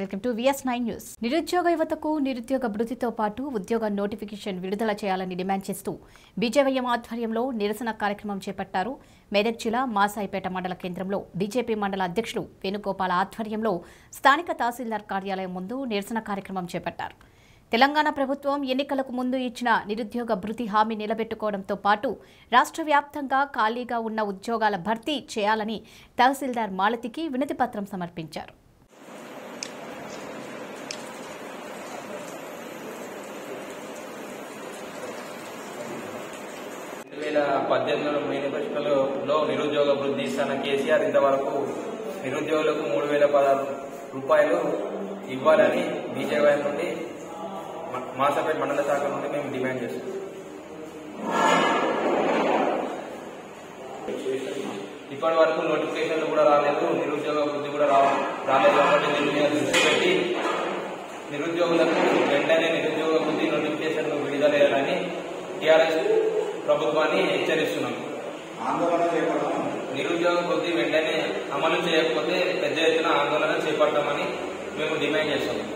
Welcome to VS 9 news. నిరుద్యోగ యువతకు నిరుద్యోగ భృతితో పాటు ఉద్యోగ నోటిఫికేషన్ విడుదల చేయాలని డిమాండ్ చేస్తూ బీజేపీ ఆధ్వర్యంలో నిరసన కార్యక్రమం చేపట్టారు. మెదక్ జిల్లా మాసాయిపేట మండల కేంద్రంలో బీజేపీ మండల అధ్యక్షులు వేణుగోపాల్ ఆధ్వర్యంలో స్థానిక తహసీల్దార్ కార్యాలయం ముందు నిరసన కార్యక్రమం చేపట్టారు. తెలంగాణ ప్రభుత్వం ఎన్నికలకు ముందు ఇచ్చిన నిరుద్యోగ భృతి హామీ నిలబెట్టుకోవడంతో పాటు రాష్ట్ర వ్యాప్తంగా ఖాళీగా ఉన్న ఉద్యోగాల భర్తీ చేయాలని తహసీల్దార్ మాలతికి వినతి పత్రం సమర్పించారు. నిరుద్యోగ వృద్ధి ఇస్తున్న కేసీఆర్ ఇంతవరకు నిరుద్యోగులకు 3,016 రూపాయలు ఇవ్వాలని బీజేపీ నుండి మాసాపేట మండల శాఖ నుండి మేము డిమాండ్ చేస్తున్నాం. ఇప్పటి వరకు నోటిఫికేషన్లు కూడా రాలేదు, నిరుద్యోగ వృద్ధి కూడా రాలేదు కాబట్టి దీని మీద దృష్టి పెట్టి నిరుద్యోగులకు వెంటనే నిరుద్యోగ వృద్ధి నోటిఫికేషన్లు విడుదల చేయాలని టీఆర్ఎస్ ప్రభుత్వాన్ని హెచ్చరిస్తున్నాం. ఆందోళన చేపడతాం, నిరుద్యోగ వృద్ధి వెంటనే అమలు చేయకపోతే పెద్ద ఎత్తున ఆందోళన చేపడతామని మేము డిమాండ్ చేస్తున్నాం.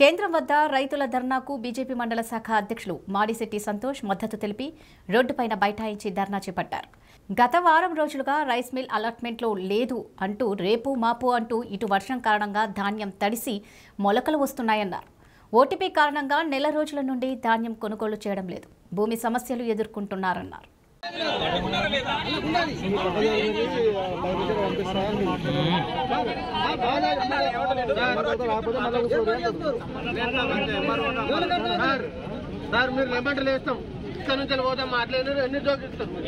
కేంద్రం వద్ద రైతుల ధర్నాకు బీజేపీ మండల శాఖ అధ్యక్షులు మాడిశెట్టి సంతోష్ మద్దతు తెలిపి రోడ్డుపైన బైఠాయించి ధర్నా చేపట్టారు. గత వారం రోజులుగా రైస్ మిల్ అలాట్మెంట్లో లేదు అంటూ రేపు మాపు అంటూ ఇటు వర్షం కారణంగా ధాన్యం తడిసి మొలకలు వస్తున్నాయన్నారు. ఓటీపీ కారణంగా నెల రోజుల నుండి ధాన్యం కొనుగోలు చేయడం లేదు, భూమి సమస్యలు ఎదుర్కొంటున్నారన్నారు. ఇక్కడ నుంచి పోతాం, అట్లా ఎన్ని జోగిస్తారు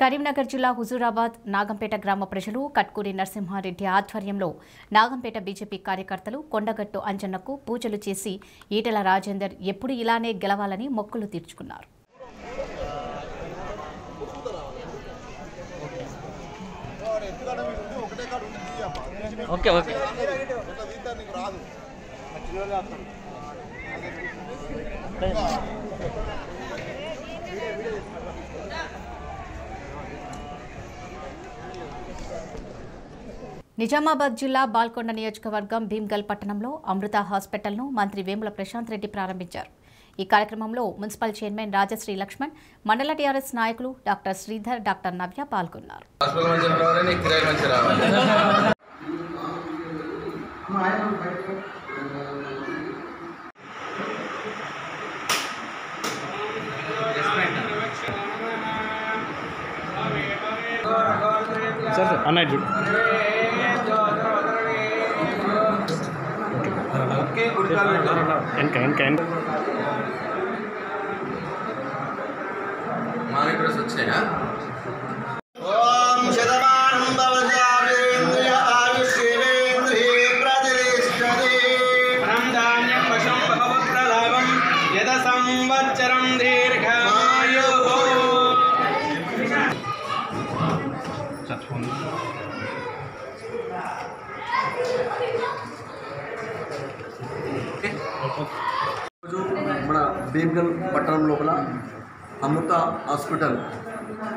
కరీంనగర్ జిల్లా హుజూరాబాద్ నాగంపేట గ్రామ ప్రజలు కట్కూరి నరసింహారెడ్డి ఆధ్వర్యంలో నాగంపేట బీజేపీ కార్యకర్తలు కొండగట్టు అంజన్నకు పూజలు చేసి ఈటెల రాజేందర్ ఎప్పుడు ఇలానే గెలవాలని మొక్కులు తీర్చుకున్నారు. నిజామాబాద్ జిల్లా బాల్కొండ నియోజకవర్గం భీమ్గల్ పట్టణంలో అమృత హాస్పిటల్ను మంత్రి వేముల ప్రశాంత్ రెడ్డి ప్రారంభించారు. ఈ కార్యక్రమంలో మున్సిపల్ చైర్మన్ రాజశ్రీ లక్ష్మణ్, మండల టీఆర్ఎస్ నాయకులు డాక్టర్ శ్రీధర్, డాక్టర్ నవ్య పాల్గొన్నారు. మానిటర్స్ వచ్చాయా? మన భీమ్గల్ పట్టణం లోపల అమృత hospital,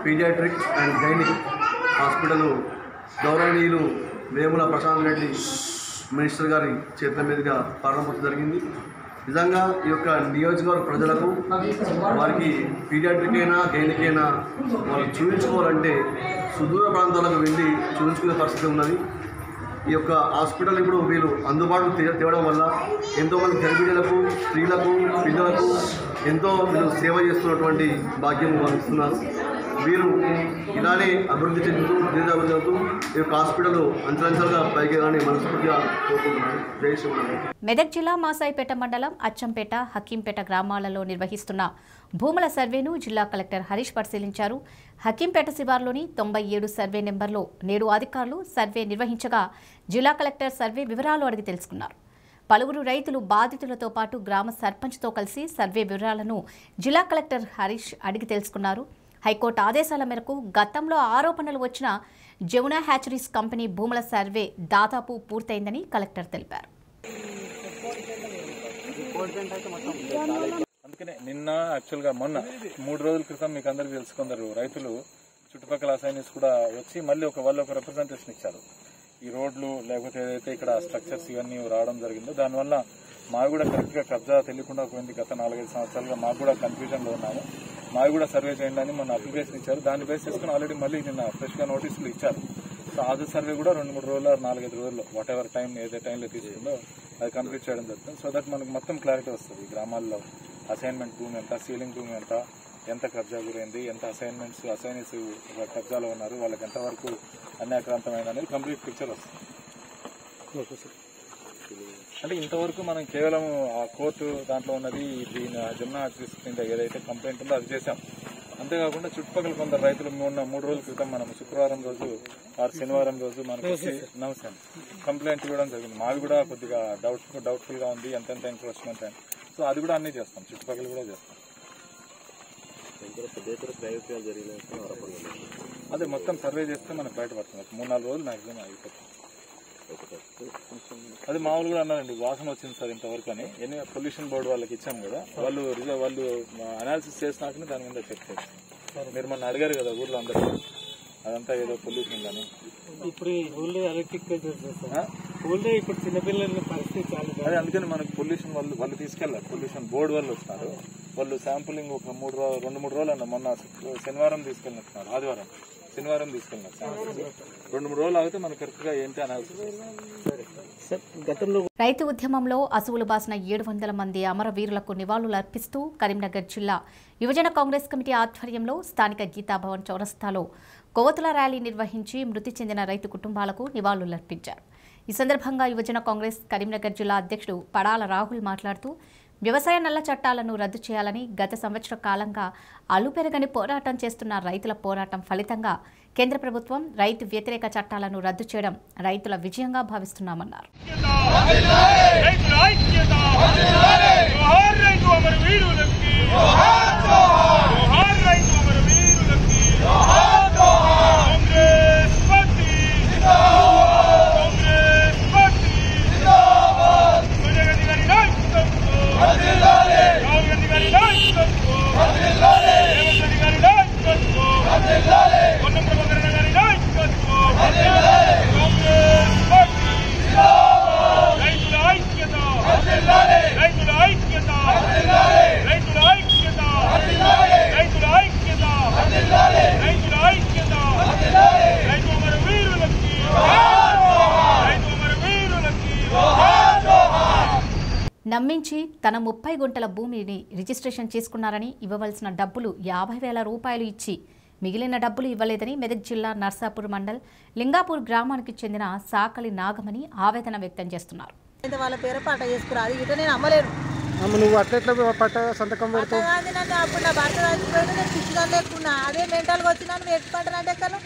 paediatric and gynaec hospital గౌరవనీయులు వేముల ప్రశాంత్ రెడ్డి మినిస్టర్ గారి చేతుల మీదుగా ప్రారంభించడం జరిగింది. నిజంగా ఈ యొక్క నియోజకవర్గ ప్రజలకు వారికి పీడియాట్రిక్ అయినా గైనిక్ అయినా వాళ్ళు చూపించుకోవాలంటే సుదూర ప్రాంతాలకు వెళ్ళి చూపించుకునే పరిస్థితి ఉన్నది. ఈ యొక్క హాస్పిటల్ ఇప్పుడు వీళ్ళు అందుబాటులో తేవడం వల్ల ఎంతోమంది గర్భిణీలకు, స్త్రీలకు, పిల్లలకు ఎంతో వీళ్ళు సేవ చేస్తున్నటువంటి భాగ్యం భావిస్తున్నారు. వీరు ఇలానే అభివృద్ధి చెందుతూ దీర్ఘాభివృద్ధి చెందుతూ ఈ యొక్క హాస్పిటల్ అంచెలంచెలుగా పైకెళ్ళాలని మనస్ఫూర్తిగా కోరుకుంటున్నాను. జై శ్రీరామ్. మెదక్ జిల్లా మాసాయిపేట మండలం అచ్చంపేట, హకీంపేట గ్రామాలలో నిర్వహిస్తున్న భూముల సర్వేను జిల్లా కలెక్టర్ హరీష్ పరిశీలించారు. హకీంపేట శివార్లోని 97 సర్వే నెంబర్లో నేడు అధికారులు సర్వే నిర్వహించగా జిల్లా కలెక్టర్ సర్వే వివరాలు అడిగి తెలుసుకున్నారు. పలువురు రైతులు బాధితులతో పాటు గ్రామ సర్పంచ్తో కలిసి సర్వే వివరాలను జిల్లా కలెక్టర్ హరీష్ అడిగి తెలుసుకున్నారు. హైకోర్టు ఆదేశాల మేరకు గతంలో ఆరోపణలు వచ్చిన జమునా హ్యాచరీస్ కంపెనీ భూముల సర్వే దాదాపు పూర్తయిందని కలెక్టర్ తెలిపారు. అందుకనే నిన్న యాక్చువల్గా మొన్న 3 రోజుల క్రితం మీకు అందరూ తెలుసుకుందరు, రైతులు చుట్టుపక్కల అసైనీస్ కూడా వచ్చి మళ్ళీ వాళ్ళు ఒక రిప్రజెంటేషన్ ఇచ్చారు. ఈ రోడ్లు లేకపోతే ఏదైతే ఇక్కడ స్ట్రక్చర్స్ ఇవన్నీ రావడం జరిగిందో దానివల్ల మాకు కూడా కరెక్ట్గా కబ్జా తెలియకుండా పోయింది. గత 4-5 సంవత్సరాలుగా మాకు కూడా కన్ఫ్యూజన్లో ఉన్నాము. మాకు కూడా సర్వే చేయండి అని మొన్న అప్లికేషన్ ఇచ్చారు. దాన్ని బేస్ చేసుకుని ఆల్రెడీ మళ్ళీ నిన్న ఫ్రెష్గా నోటీసులు ఇచ్చారు. సో అది సర్వే కూడా 2-3 రోజులు 4-5 రోజుల్లో వాట్ ఎవర్ టైం ఏదే టైంలో తీసుకుందో అది కంప్లీట్ చేయడం జరుగుతుంది. సో దట్ మనకు మొత్తం క్లారిటీ వస్తుంది. ఈ గ్రామాల్లో అసైన్మెంట్ భూమి ఎంత, సీలింగ్ భూమి ఎంత, ఎంత కబ్జా గురైంది, ఎంత అసైనీస్ కబ్జాలో ఉన్నారు, వాళ్ళకి ఎంతవరకు అన్యాక్రాంతమైన అనేది కంప్లీట్ పిక్చర్ వస్తుంది. అంటే ఇంతవరకు మనం కేవలం ఆ కోర్టు దాంట్లో ఉన్నది దీని జమునా కింద ఏదైతే కంప్లైంట్ ఉందో అది చేశాం. అంతేకాకుండా చుట్టుపక్కల కొందరు రైతులు ఉన్న 3 రోజుల క్రితం మనం శుక్రవారం రోజు ఆ శనివారం రోజు మనకి నమస్కారం కంప్లైంట్ ఇవ్వడం జరిగింది. మాది కూడా కొద్దిగా డౌట్ఫుల్గా ఉంది ఎంతెంత ఎన్క్రోచ్మెంట్ అని. సో అది కూడా అన్నీ చేస్తాం, చుట్టుపక్కల కూడా చేస్తాం. అదే మొత్తం సర్వే చేస్తే మనకు బయటపడుతుంది. 3-4 రోజులు మ్యాక్సిమం అయిపోతుంది. అది మామూలు కూడా అన్నారండి, వాసన వచ్చింది సార్ ఇంతవరకు అని. ఎన్ని పొల్యూషన్ బోర్డు వాళ్ళకి ఇచ్చాము కదా, వాళ్ళు అనాలిసిస్ చేసినాకనే దాని మీద చెక్ చేస్తారు. మీరు మొన్న అడిగారు కదా ఊర్లో అందరూ అదంతా ఏదో పొల్యూషన్ కానీ ఇప్పుడు ఇప్పుడు చిన్నపిల్లల పరిస్థితి అదే. అందుకని మనకు పొల్యూషన్ వాళ్ళు తీసుకెళ్లారు. పొల్యూషన్ బోర్డు వాళ్ళు వస్తారు, వాళ్ళు శాంపులింగ్ ఒక 2-3 రోజులు అన్న మొన్న శనివారం తీసుకెళ్ళినట్టున్నారు, ఆదివారం శనివారం తీసుకెళ్ళినట్టు 2-3 రోజులు ఆగితే మనకు కరెక్ట్గా ఏంటి అనాల్సింది. రైతు ఉద్యమంలో అసువులు బాసిన 700 మంది అమరవీరులకు నివాళులు అర్పిస్తూ కరీంనగర్ జిల్లా యువజన కాంగ్రెస్ కమిటీ ఆధ్వర్యంలో స్థానిక గీతాభవన్ చౌరస్తాలో కోవతుల ర్యాలీ నిర్వహించి మృతి చెందిన రైతు కుటుంబాలకు నివాళులు అర్పించారు. ఈ సందర్భంగా యువజన కాంగ్రెస్ కరీంనగర్ జిల్లా అధ్యక్షుడు పడాల రాహుల్ మాట్లాడుతూ వ్యవసాయ నల్ల చట్టాలను రద్దు చేయాలని గత సంవత్సర కాలంగా అలుపెరగని పోరాటం చేస్తున్న రైతుల పోరాటం ఫలితంగా కేంద్ర ప్రభుత్వం రైతు వ్యతిరేక చట్టాలను రద్దు చేయడం రైతుల విజయంగా భావిస్తున్నామన్నారు. నమ్మించి తన 30 గుంటల భూమిని రిజిస్ట్రేషన్ చేసుకున్నారని ఇవ్వవలసిన డబ్బులు 50,000 రూపాయలు ఇచ్చి మిగిలిన డబ్బులు ఇవ్వలేదని మెదక్ జిల్లా నర్సాపూర్ మండల్ లింగాపూర్ గ్రామానికి చెందిన సాకలి నాగమణి ఆవేదన వ్యక్తం చేస్తున్నారు. వాళ్ళ పేరు పట్ట చేసుకురాదు, ఇక నేను అమ్మలేను. నువ్వు అట్లెట్లా పట్ట సంతకం పెడతావు? అప్పుడు నా భర్త రాజకీయ లేకున్నా అదే మెంటల్గా వచ్చినా నువ్వు ఎట్టుకుంటానంటే కన్నా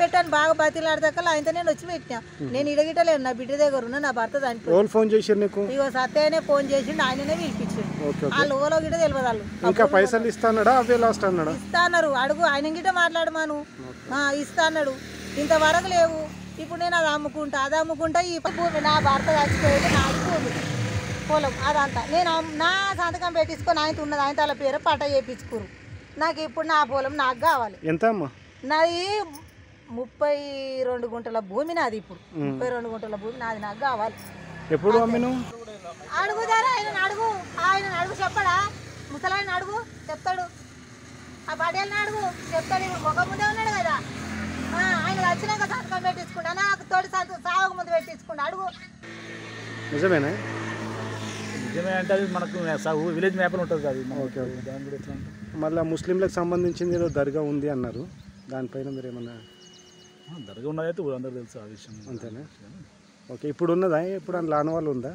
పెట్టాను. బాగా బతిలాడదాకా ఆయనతో నేను వచ్చి పెట్టినా. నేను ఇడగిటలేను, నా బిడ్డ దగ్గర ఉన్నా. నా భర్త దానికి ఫోన్ చేసి ఇగో సత్యనే ఫోన్ చేసిండు, ఆయననే పిలిపించాడు. ఆ లోలో గిట తెలియదు. వాళ్ళు ఇంకా పైసలు ఇస్తాన్నారు, అడుగు ఆయన గిట మాట్లాడమాను ఇస్తా అన్నాడు. ఇంతవరకు లేవు. ఇప్పుడు నేను అది అమ్ముకుంటా ఈ భూమి నా భర్త రాజకీయ నాకు భూమి పొలం అదంతా నేను నా సంతకం పెట్టించుకొని ఆయన ఉన్నది ఆయన తల పేరు పట చేయించుకోరు. నాకు ఇప్పుడు నా పొలం నాకు కావాలి. ఎంత నాది 32 గుంటల భూమి నాది. ఇప్పుడు 32 గుంటల భూమి నాది నాకు కావాలి. ఎప్పుడు అడుగుదారా ఆయన అడుగు చెప్పడా? ముసలాయన అడుగు చెప్తాడు, ఆ పటేళ్ళని అడుగు చెప్తాడు. ఇప్పుడు మొక్క ముందే ఉన్నాడు కదా, ఆయన వచ్చినాక సంతకం పెట్టించుకుంటా, నాకు తోటి సాగు ముందు పెట్టించుకుంటా. అడుగు నిజమేనా? నిజమే అంటే అది మనకు విలేజ్ మ్యాప్లో ఉంటుంది అది. Okay okay. దాని గురించి మళ్ళీ ముస్లింలకు సంబంధించింది ఏదో దర్గా ఉంది అన్నారు, దానిపైన మీరు ఏమన్నా? దర్గా ఉన్నదైతే అందరూ తెలుసు ఆ విషయం. అంతేనా? ఓకే. ఇప్పుడు ఉన్నదా? ఇప్పుడు అందులో ఆన వాళ్ళు ఉందా?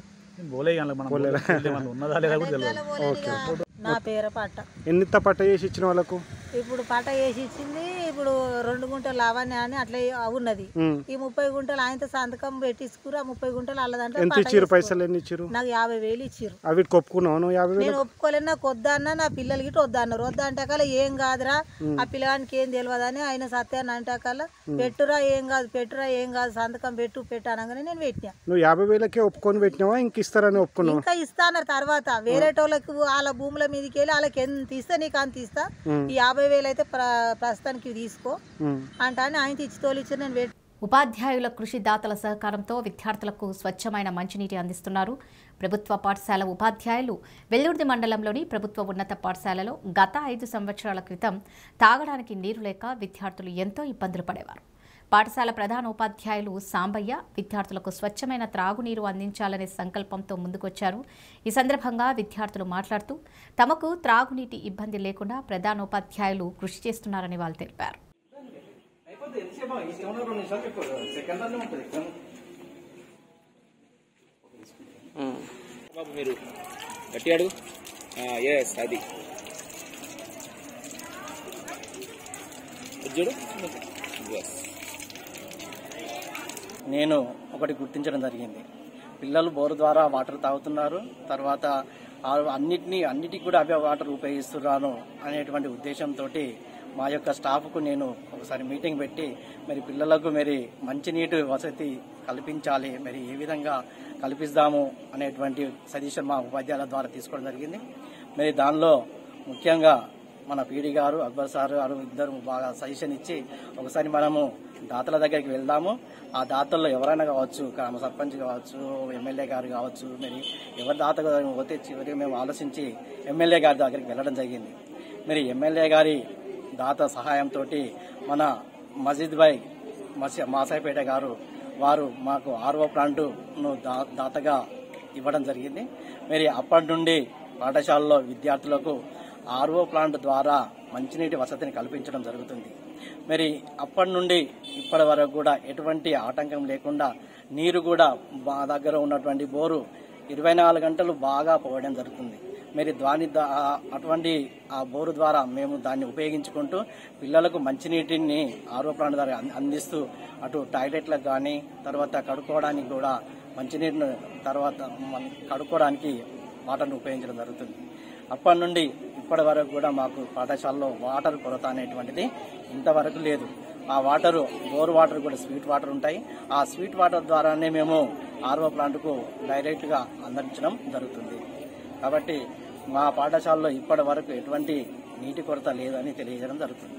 నా పేరు పట్ట. ఎంత పట్ట చేసి ఇచ్చిన వాళ్ళకు? ఇప్పుడు పట్ట చేసి ఇచ్చింది ఇప్పుడు 2 గుంటలు లావాణి అని అట్లా ఉన్నది. ఈ 30 గుంటలు ఆయనతో సంతకం పెట్టించుకురు. ఆ 30 గుంటలు వాళ్ళ దాంట్లో పైసలు ఎన్ని ఇచ్చారు? నాకు 50,000 ఇచ్చారు. అవి ఒప్పుకున్నాను. నేను ఒప్పుకోలేదు. నాకు వద్దన్నా నా పిల్లలకి వద్ద అన్నారు. వద్ద అంటాక ఏం కాదురా ఆ పిల్లగానికి ఏం తెలియదని ఆయన సత్యాన్ని అంటాక పెట్టురా ఏం కాదు పెట్టురా ఏం కాదు సంతకం పెట్టు పెట్టానగానే నేను పెట్టినా. నువ్వు 50,000కే ఒప్పుకొని పెట్టినావా? ఇంక ఇస్తారని ఒప్పుకున్నావు? ఇంకా ఇస్తాన్నారు తర్వాత వేరేటోళ్ళకి వాళ్ళ భూముల మీదకి వెళ్ళి వాళ్ళకి ఎంత ఇస్తా నీకు అంత ఇస్తా, ఈ 50,000 అయితే ప్రస్తుతానికి తీసుకో అంట అని ఆయన తెచ్చి తోలిచ్చి నేను పెట్టి. ఉపాధ్యాయుల కృషి దాతల సహకారంతో విద్యార్థులకు స్వచ్ఛమైన మంచినీటి అందిస్తున్నారు ప్రభుత్వ పాఠశాల ఉపాధ్యాయులు. వెల్లుర్ది మండలంలోని ప్రభుత్వ ఉన్నత పాఠశాలలో గత 5 సంవత్సరాల క్రితం తాగడానికి నీరు లేక విద్యార్థులు ఎంతో ఇబ్బందులు పడేవారు. పాఠశాల ప్రధాన ఉపాధ్యాయులు సాంబయ్య విద్యార్థులకు స్వచ్ఛమైన త్రాగునీరు అందించాలనే సంకల్పంతో ముందుకొచ్చారు. ఈ సందర్భంగా విద్యార్థులు మాట్లాడుతూ తమకు త్రాగునీటి ఇబ్బంది లేకుండా ప్రధానోపాధ్యాయులు కృషి చేస్తున్నారని వాళ్ళు తెలిపారు. నేను ఒకటి గుర్తించడం జరిగింది, పిల్లలు బోరు ద్వారా వాటర్ తాగుతున్నారు, తర్వాత అన్నిటికీ కూడా అవే వాటర్ ఉపయోగిస్తున్నాను అనేటువంటి ఉద్దేశంతో మా యొక్క స్టాఫ్కు నేను ఒకసారి మీటింగ్ పెట్టి మరి పిల్లలకు మరి మంచినీటి వసతి కల్పించాలి, మరి ఏ విధంగా కల్పిస్తాము అనేటువంటి సజెషన్ మా ఉపాధ్యాయుల ద్వారా తీసుకోవడం జరిగింది. మరి దానిలో ముఖ్యంగా మన పీడి గారు అక్బర్ సార్ గారు ఇద్దరు బాగా సజెషన్ ఇచ్చి ఒకసారి మనము దాతల దగ్గరికి వెళ్దాము, ఆ దాతల్లో ఎవరైనా కావచ్చు, గ్రామ సర్పంచ్ కావచ్చు, ఎమ్మెల్యే గారు కావచ్చు, మరి ఎవరి దాత పోతే చివరికి మేము ఆలోచించి ఎమ్మెల్యే గారి దగ్గరికి వెళ్ళడం జరిగింది. మరి ఎమ్మెల్యే గారి దాత సహాయంతో మన మజీద్ భాయ్ మాసాయిపేట గారు వారు మాకు ఆర్వో ప్లాంటును దాతగా ఇవ్వడం జరిగింది. మరి అప్పటి నుండి పాఠశాలలో విద్యార్థులకు ఆర్వో ప్లాంట్ ద్వారా మంచినీటి వసతిని కల్పించడం జరుగుతుంది. మరి అప్పటి నుండి ఇప్పటి వరకు కూడా ఎటువంటి ఆటంకం లేకుండా నీరు కూడా మా దగ్గర ఉన్నటువంటి బోరు 24 గంటలు బాగా పోయడం జరుగుతుంది. మరి అటువంటి ఆ బోరు ద్వారా మేము దాన్ని ఉపయోగించుకుంటూ పిల్లలకు మంచినీటిని ఆర్వో ప్లాంట్ ద్వారా అందిస్తూ అటు టాయిలెట్లకు కానీ తర్వాత కడుక్కోవడానికి కూడా మంచినీటిని తర్వాత కడుక్కోవడానికి వాటర్ను ఉపయోగించడం జరుగుతుంది. అప్పటి నుండి ఇప్పటి వరకు కూడా మాకు పాఠశాలలో వాటర్ కొరత అనేటువంటిది ఇంతవరకు లేదు. ఆ వాటరు బోర్ వాటర్ కూడా స్వీట్ వాటర్ ఉంటాయి. ఆ స్వీట్ వాటర్ ద్వారానే మేము ఆర్వో ప్లాంట్కు డైరెక్ట్గా అందించడం జరుగుతుంది. కాబట్టి మా పాఠశాలలో ఇప్పటి వరకు ఎటువంటి నీటి కొరత లేదని తెలియజేయడం జరుగుతుంది.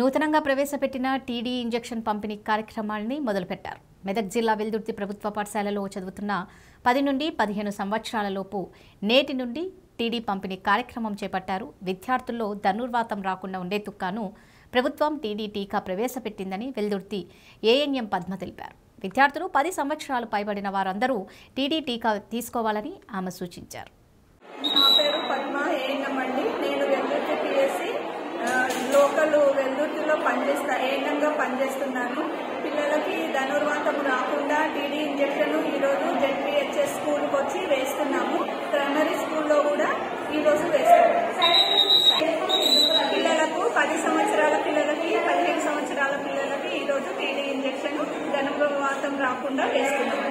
నూతనంగా ప్రవేశపెట్టిన టీడీ ఇంజెక్షన్ పంపిణీ కార్యక్రమాన్ని మొదలుపెట్టారు. మెదక్ జిల్లా వెల్దుర్తి ప్రభుత్వ పాఠశాలలో చదువుతున్న 10 నుండి 15 సంవత్సరాలలోపు నేటి నుండి టీడీ పంపిణీ కార్యక్రమం చేపట్టారు. విద్యార్థుల్లో ధనుర్వాతం రాకుండా ఉండేందుకు ప్రభుత్వం టీడీ టీకా ప్రవేశపెట్టిందని వెల్దుర్తి ఏఎన్ఎం పద్మ తెలిపారు. విద్యార్థులు 10 సంవత్సరాలు పైబడిన వారందరూ టీడీ టీకా తీసుకోవాలని ఆమె సూచించారు. పిల్లలకి ధనుర్వాతం రాకుండా టీడీ ఇంజెక్షన్ ఈరోజు జెడ్పిహెచ్ఎస్ స్కూల్కి వచ్చి వేస్తున్నాము. ప్రైమరీ స్కూల్లో కూడా ఈరోజు వేస్తాము. పిల్లలకు 10 సంవత్సరాల పిల్లలకి 15 సంవత్సరాల పిల్లలకి ఈరోజు టీడీ ఇంజెక్షన్ ధనుర్వాతం రాకుండా వేస్తున్నాము.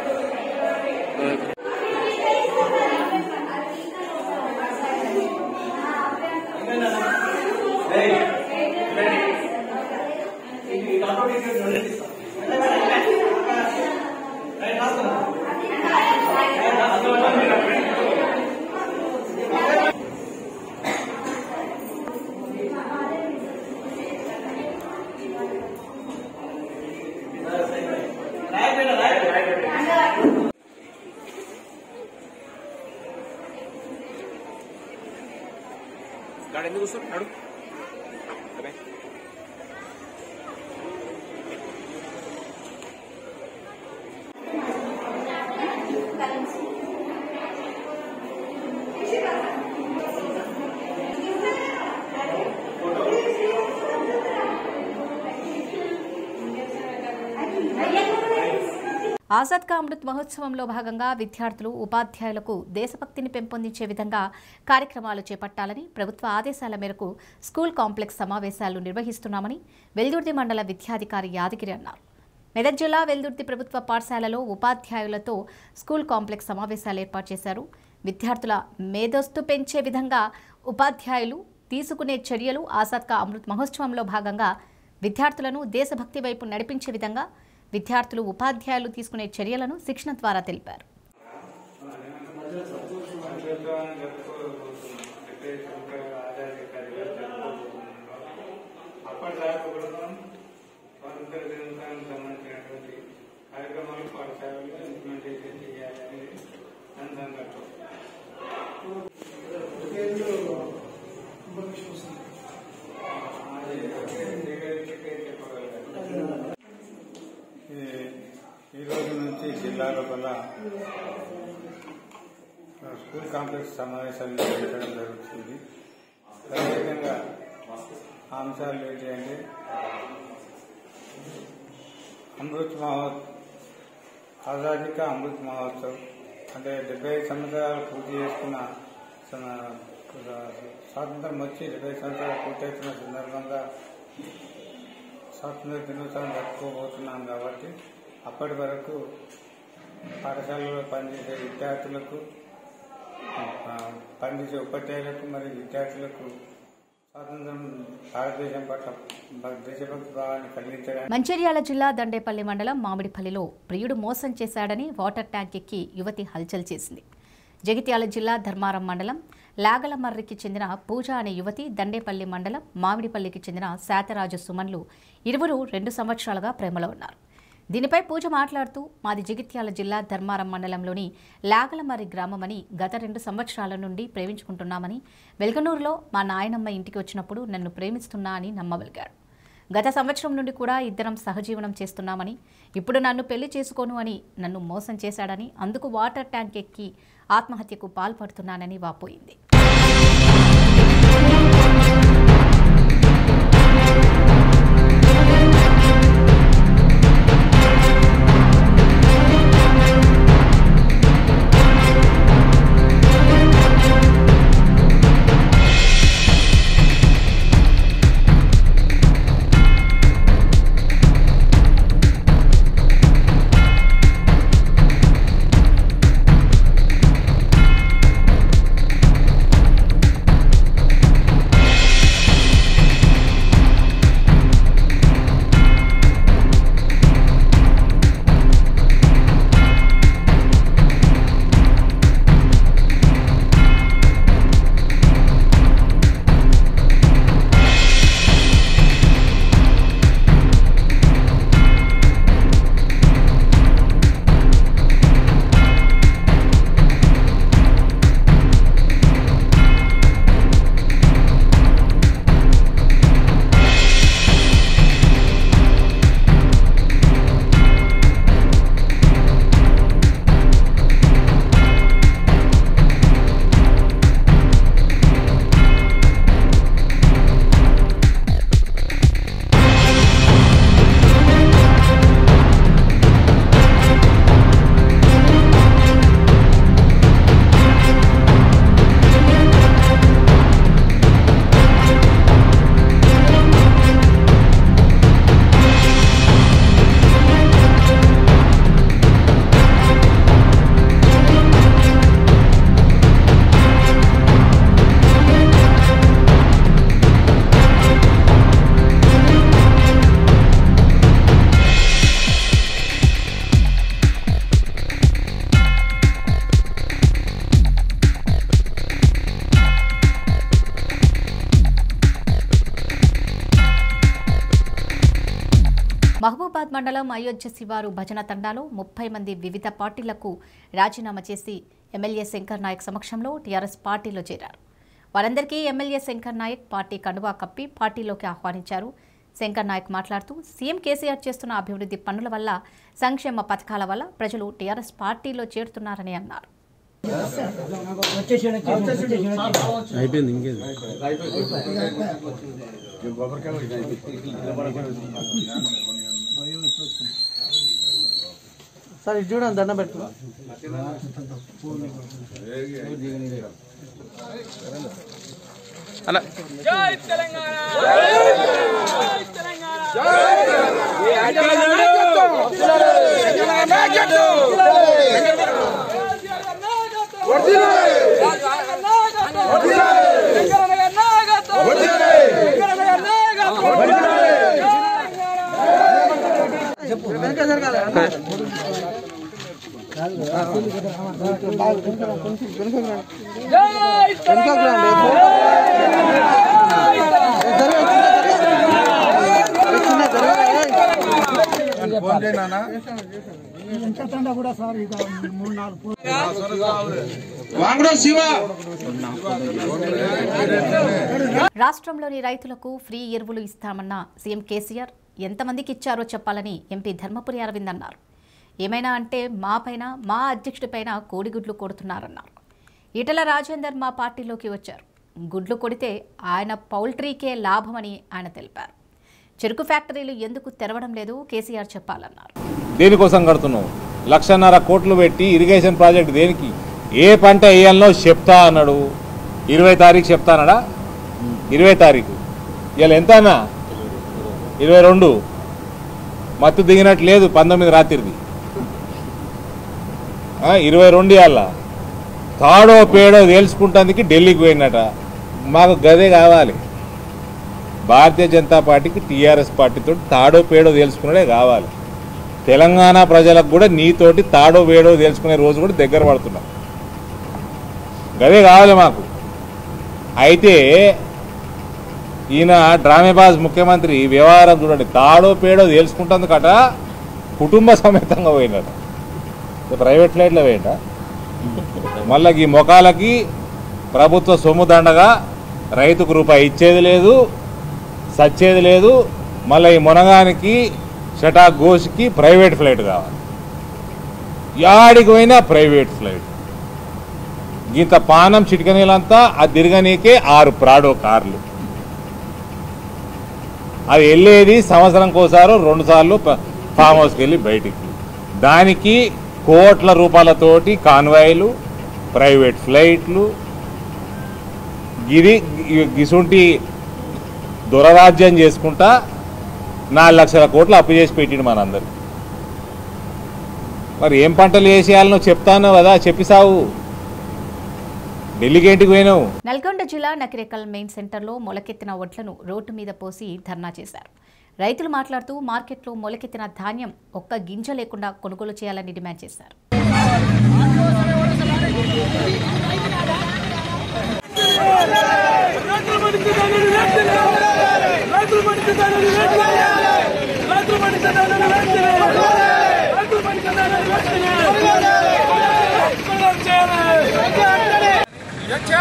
ఆజాద్ కా అమృత్ మహోత్సవంలో భాగంగా విద్యార్థులు ఉపాధ్యాయులకు దేశభక్తిని పెంపొందించే విధంగా కార్యక్రమాలు చేపట్టాలని ప్రభుత్వ ఆదేశాల మేరకు స్కూల్ కాంప్లెక్స్ సమావేశాలు నిర్వహిస్తున్నామని వెల్దుర్తి మండల విద్యాధికారి యాదగిరి అన్నారు. మెదక్ జిల్లా వెల్దుర్తి ప్రభుత్వ పాఠశాలలో ఉపాధ్యాయులతో స్కూల్ కాంప్లెక్స్ సమావేశాలు ఏర్పాటు చేశారు. విద్యార్థుల మేధస్సు పెంచే విధంగా ఉపాధ్యాయులు తీసుకునే చర్యలు ఆజాద్ కా అమృత్ మహోత్సవంలో భాగంగా విద్యార్థులను దేశభక్తి వైపు నడిపించే విధంగా విద్యార్థులు ఉపాధ్యాయులు తీసుకునే చర్యలను శిక్షణ ద్వారా తెలిపారు. जिला स्कूल कांप्लेक्स समावेश जरूर अदेविधा अंशा अमृत महोत्सव आजादी का अमृत महोत्सव अटे 75 संवत्सराल पूर्ति स्वातंत्रम 75 संवत्सराल पूर्ति संदर्भंगा स्वातंत्र दिनोत्सव जरूर काबट्टी అప్పటి వరకు పాఠశాలలో పనిచేసే విద్యార్థులకు పనిచేసే ఉపాధ్యాయులకు మరియు విద్యార్థులకు మంచిర్యాల జిల్లా దండేపల్లి మండలం మామిడిపల్లిలో ప్రియుడు మోసం చేశాడని వాటర్ ట్యాంక్ ఎక్కి యువతి హల్చల్ చేసింది. జగిత్యాల జిల్లా ధర్మారం మండలం లాగలమర్రికి చెందిన పూజ అనే యువతి దండేపల్లి మండలం మామిడిపల్లికి చెందిన శాతరాజు సుమన్లు ఇరువురు 2 సంవత్సరాలుగా ప్రేమలో ఉన్నారు. దీనిపై పూజ మాట్లాడుతూ మాది జగిత్యాల జిల్లా ధర్మారం మండలంలోని లాగలమర్రి గ్రామమని గత 2 సంవత్సరాల నుండి ప్రేమించుకుంటున్నామని వెల్గనూరులో మా నాయనమ్మ ఇంటికి వచ్చినప్పుడు నన్ను ప్రేమిస్తున్నా అని నమ్మగలిగాడు. గత సంవత్సరం నుండి కూడా ఇద్దరం సహజీవనం చేస్తున్నామని ఇప్పుడు నన్ను పెళ్లి చేసుకోను అని నన్ను మోసం చేశాడని అందుకు వాటర్ ట్యాంక్ ఎక్కి ఆత్మహత్యకు పాల్పడుతున్నానని వాపోయింది. మహబూబాద్ మండలం అయోధ్య శివారు భజన తండాలో 30 మంది వివిధ పార్టీలకు రాజీనామా చేసి ఎమ్మెల్యే శంకర్ నాయక్ సమక్షంలో టీఆర్ఎస్ పార్టీలో చేరారు. వారందరికీ ఎమ్మెల్యే శంకర్ నాయక్ పార్టీ కండువా కప్పి పార్టీలోకి ఆహ్వానించారు. శంకర్ నాయక్ మాట్లాడుతూ సీఎం కేసీఆర్ చేస్తున్న అభివృద్ధి పనుల వల్ల, సంక్షేమ పథకాల వల్ల ప్రజలు టీఆర్ఎస్ పార్టీలో చేరుతున్నారని అన్నారు. సార్ ఇది చూడండి దండం పెట్టుకో అన్న. జై తెలంగాణ, జై తెలంగాణ, జై తెలంగాణ, జై తెలంగాణ, జై తెలంగాణ. రాష్ట్రంలోని రైతులకు ఫ్రీ ఎరువులు ఇస్తామన్న సీఎం కేసీఆర్ ఎంతమందికి ఇచ్చారో చెప్పాలని ఎంపీ ధర్మపురి అరవింద్ అన్నారు. ఏమైనా అంటే మాపైన, మా అధ్యక్షుడిపైన కోడిగుడ్లు కొడుతున్నారన్నారు. ఈటల రాజేందర్ మా పార్టీలోకి వచ్చారు. గుడ్లు కొడితే ఆయన పౌల్ట్రీకే లాభమని ఆయన తెలిపారు. చెరుకు ఫ్యాక్టరీలు ఎందుకు తెరవడం లేదు కేసీఆర్ చెప్పాలన్నారు. దేనికోసం కడుతున్నాం? 1,50,000 కోట్లు పెట్టి ఇరిగేషన్ ప్రాజెక్ట్ దేనికి? ఏ పంట వేయాలనో చెప్తా అన్నాడు. 20 తారీఖు చెప్తానడా? 20 తారీఖు ఇవాళ ఎంతనా? 22. మత్తు దిగినట్టు లేదు. 19 రాత్రిది. 22 ఇవాళ తాడో పేడో తేల్చుకుంటానికి ఢిల్లీకి పోయినట. మాకు గదే కావాలి. భారతీయ జనతా పార్టీకి, టీఆర్ఎస్ పార్టీతో తాడో పేడో తేల్చుకునే కావాలి. తెలంగాణ ప్రజలకు కూడా నీతోటి తాడో పేడో తేల్చుకునే రోజు కూడా దగ్గర పడుతున్నాం. గదే కావాలి మాకు. అయితే ఈయన డ్రామేబాజ్ ముఖ్యమంత్రి వ్యవహారం చూడండి. తాడో పేడో తేల్చుకుంటుందికట కుటుంబ సమేతంగా పోయినట. ప్రైవేట్ ఫ్లైట్లో పోయింట. మళ్ళీ ఈ మొఖాలకి ప్రభుత్వ సొమ్ము దండగా రైతుకు రూపాయి ఇచ్చేది లేదు, సచ్చేది లేదు. మళ్ళీ ఈ మునగానికి షటాక్ గోష్కి ప్రైవేట్ ఫ్లైట్ కావాలి. యాడికి పోయినా ప్రైవేట్ ఫ్లైట్. ఇంత పానం చిటికనీలంతా ఆ తిరగనీకే 6 ప్రాడో కార్లు. అది వెళ్ళేది సంవత్సరంకోసారు 2 సార్లు ఫామ్ హౌస్కి వెళ్ళి బయటికి. దానికి కోట్ల రూపాయలతోటి కాన్వాయిలు, ప్రైవేట్ ఫ్లైట్లు. ఇది గిసుంటి దురరాజ్యం చేసుకుంటా 4 లక్షల కోట్లు అప్పు చేసి పెట్టిండు మనందరూ. మరి ఏం పంటలు వేసేయాలనో చెప్తాను కదా, చెప్పి సావు. ఢిల్లీకేంటికి పోయినావు? నల్గొండ జిల్లా నకిరేకల్ మెయిన్ సెంటర్లో మొలకెత్తిన వడ్లను రోడ్డు మీద పోసి ధర్నా చేశారు. రైతులు మాట్లాడుతూ మార్కెట్లో మొలకెత్తిన ధాన్యం ఒక్క గింజ లేకుండా కొనుగోలు చేయాలని డిమాండ్ చేశారు.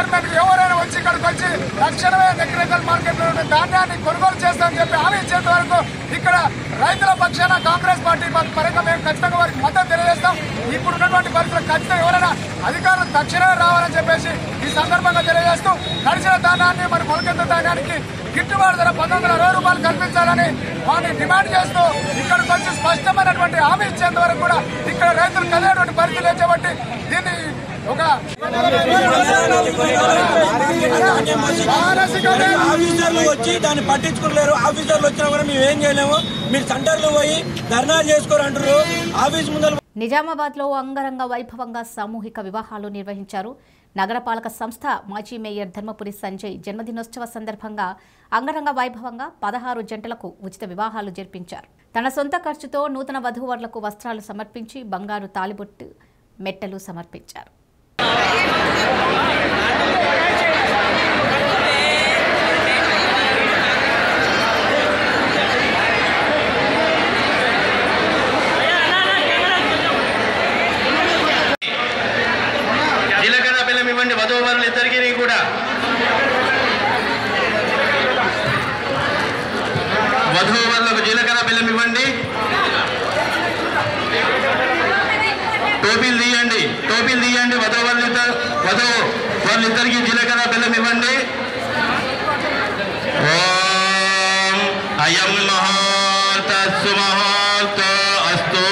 చైర్మన్ ఎవరైనా వచ్చి ఇక్కడికి వచ్చి తక్షణమే నకిరేకల్ మార్కెట్ లో ధాన్యాన్ని కొనుగోలు చేస్తామని చెప్పి హామీ ఇచ్చేంత వరకు ఇక్కడ రైతుల పక్షాన కాంగ్రెస్ పార్టీ పరంగా మేము ఖచ్చితంగా వారికి మద్దతు తెలియజేస్తాం. ఇప్పుడు ఉన్నటువంటి పరిస్థితులు ఖచ్చితంగా ఎవరైనా అధికారులు తక్షణమే రావాలని చెప్పేసి ఈ సందర్భంగా తెలియజేస్తూ నడిచిన ధాన్యాన్ని, మరి మొలకెత్త ధాన్యానికి గిట్టుబాటు ధర 1,960 రూపాయలు కల్పించాలని వారిని డిమాండ్ చేస్తూ ఇక్కడికి వచ్చి స్పష్టమైనటువంటి హామీ ఇచ్చేంత వరకు కూడా ఇక్కడ రైతులు కలిగేటువంటి పరిస్థితి లేదు. కాబట్టి దీన్ని ఒక ఆఫీసర్లు వచ్చి దాన్ని పట్టించుకోలేరు. ఆఫీసర్లు వచ్చినా కూడా మేము ఏం చేయలేము. మీరు సెంటర్లు పోయి ధర్నా చేసుకోరంటారు. ఆఫీస్ ముందర నిజామాబాద్ లో అంగరంగ వైభవంగా సామూహిక వివాహాలు నిర్వహించారు. నగరపాలక సంస్థ మాజీ మేయర్ ధర్మపురి సంజయ్ జన్మదినోత్సవ సందర్భంగా అంగరంగ వైభవంగా 16 జంటలకు ఉచిత వివాహాలు జరిపించారు. తన సొంత ఖర్చుతో నూతన వధూవరులకు వస్త్రాలు సమర్పించి బంగారు తాలిబొట్టు, మెట్టలు సమర్పించారు. వధూవరులకు జీలకర్ర బెల్లం ఇవ్వండి. టోపీలు తీయండి, టోపీలు తీయండి. వధూవరులిద్దరికీ జీలకర్ర బెల్లం ఇవ్వండి. ఓం అయం మహోర్తస్సు మహోర్తో అస్తు.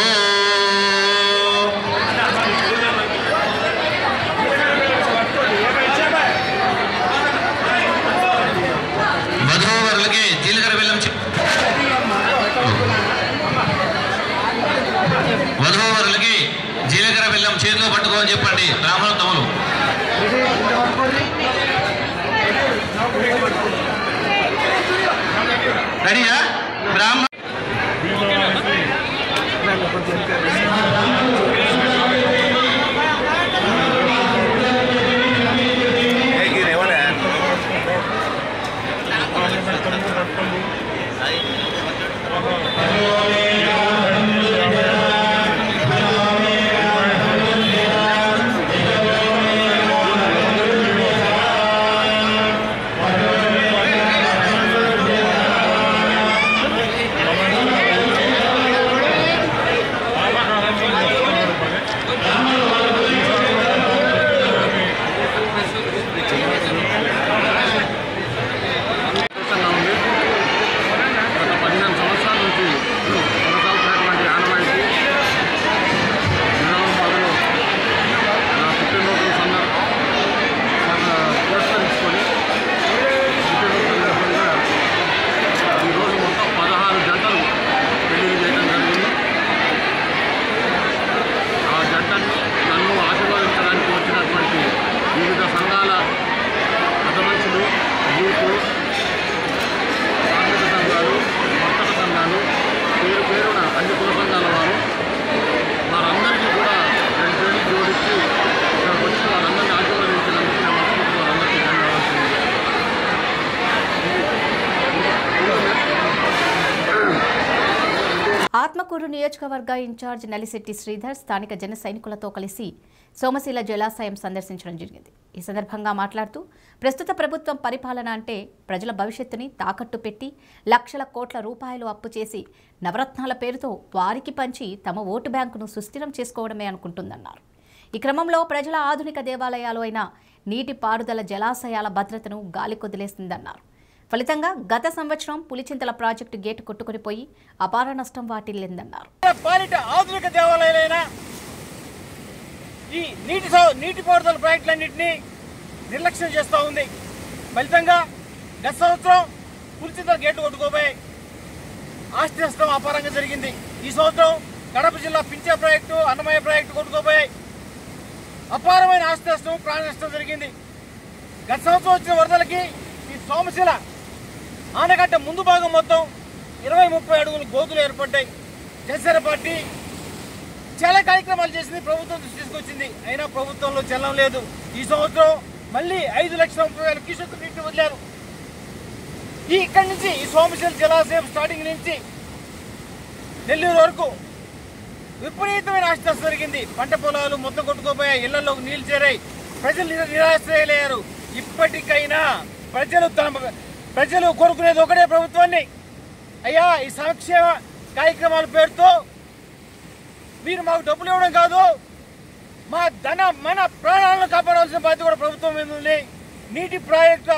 చెప్పండి రామరావు తమ్ముడు రెడీయా రామ ఆత్మకూరు నియోజకవర్గ ఇన్ఛార్జ్ నలిశెట్టి శ్రీధర్ స్థానిక జన సైనికులతో కలిసి సోమశీల జలాశయం సందర్శించడం జరిగింది. ఈ సందర్భంగా మాట్లాడుతూ ప్రస్తుత ప్రభుత్వం పరిపాలన అంటే ప్రజల భవిష్యత్తుని తాకట్టు పెట్టి లక్షల కోట్ల రూపాయలు అప్పు చేసి నవరత్నాల పేరుతో వారికి పంచి తమ ఓటు బ్యాంకును సుస్థిరం చేసుకోవడమే అనుకుంటుందన్నారు. ఈ క్రమంలో ప్రజల ఆధునిక దేవాలయాలు అయిన నీటి పారుదల జలాశయాల భద్రతను గాలికొదిలేస్తుందన్నారు. ఫలితంగా గత సంవత్సరం పులిచింతల ప్రాజెక్టు గేటు కొట్టుకునిపోయి అపార నష్టం వాటిల్లిందన్నారు. ఆధునిక దేవాలయాలైన ఈ నీటిపారుదల ప్రాజెక్టులన్నింటినీ నిర్లక్ష్యం చేస్తూ ఉంది. ఫలితంగా గత సంవత్సరం పులిచింతల గేటు కొట్టుకుపోయి ఆస్తి నష్టం అపారంగా జరిగింది. ఈ సంవత్సరం కడప జిల్లా పించే ప్రాజెక్టు, అన్నమయ్య ప్రాజెక్టు కొట్టుకుపోయి అపారమైన ఆస్తి నష్టం, ప్రాణ నష్టం జరిగింది. గత సంవత్సరం వచ్చిన వరదలకి సోమశిల ఆనకట్ట ముందు భాగం మొత్తం 20-30 అడుగులు గోతులు ఏర్పడ్డాయి. జనసేన పార్టీ చాలా కార్యక్రమాలు చేసింది, ప్రభుత్వం దృష్టి తీసుకొచ్చింది, అయినా ప్రభుత్వంలో చలనం లేదు. ఈ సంవత్సరం మళ్ళీ 5,30,000 కిషోర్ నీటిని వదిలారు. ఇక్కడి నుంచి ఈ సోమశిల జలాశయం స్టార్టింగ్ నుంచి నెల్లూరు వరకు విపరీతమైన ఆస్తి జరిగింది. పంట పొలాలు మొత్తం కొట్టుకోపోయాయి, ఇళ్లలోకి నీళ్లు చేరాయి, ప్రజలు నిరాశ్రయలయ్యారు. ఇప్పటికైనా ప్రజలు కోరుకునేది ఒకటే ప్రభుత్వాన్ని, అయ్యా ఈ సంక్షేమ కార్యక్రమాల పేరుతో మీరు మాకు డబ్బులు ఇవ్వడం కాదు, మా మన ప్రాణాలను కాపాడాల్సిన బాధ్యత కూడా ప్రభుత్వం మీద ఉంది. నీటి ప్రాజెక్టుల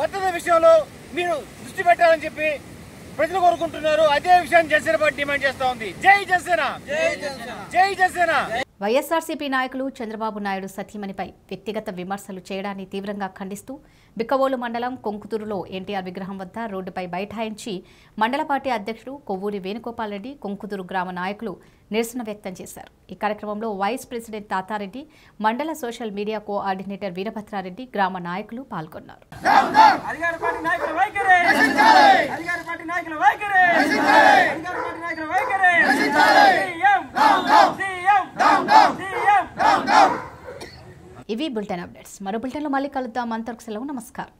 భద్రత విషయంలో మీరు దృష్టి పెట్టాలని చెప్పి ప్రజలు కోరుకుంటున్నారు. అదే విషయాన్ని జనసేన పార్టీ డిమాండ్ చేస్తా ఉంది. జై జనసేన, జై జనసేన. వైఎస్ఆర్సీపీ నాయకులు చంద్రబాబు నాయుడు సతీమణిపై వ్యక్తిగత విమర్శలు చేయడాన్ని తీవ్రంగా ఖండిస్తూ బిక్కవోలు మండలం కొంకుతూరులో ఎన్టీఆర్ విగ్రహం వద్ద రోడ్డుపై బైఠాయించి మండల పార్టీ అధ్యక్షుడు కొవ్వూరి వేణుగోపాల్ రెడ్డి, కొంకుతూరు గ్రామ నాయకులు నిరసన వ్యక్తం చేశారు. ఈ కార్యక్రమంలో వైస్ ప్రెసిడెంట్ తాతారెడ్డి, మండల సోషల్ మీడియా కోఆర్డినేటర్ వీరభద్రారెడ్డి, గ్రామ నాయకులు పాల్గొన్నారు. ఇవి బులెటిన్ అప్డేట్స్. మరో బులెటిన్లో మళ్ళీ కలుద్దాం. అంతవరకు సెలవు. నమస్కారం.